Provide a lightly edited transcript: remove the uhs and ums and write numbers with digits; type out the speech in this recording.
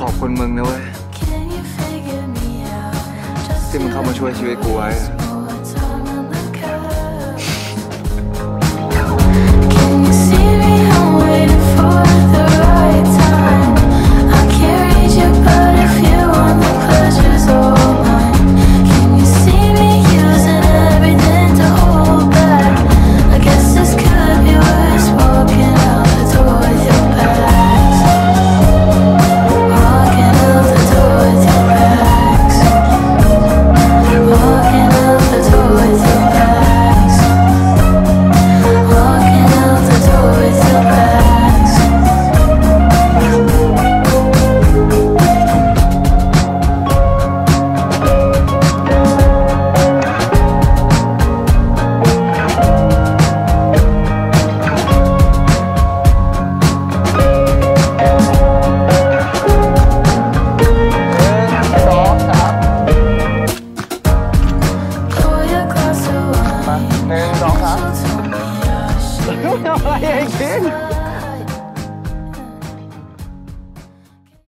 ขอบคุณมึงนะเว้ยที่มึงเข้ามาช่วยชีวิตกูไว้What are you doing?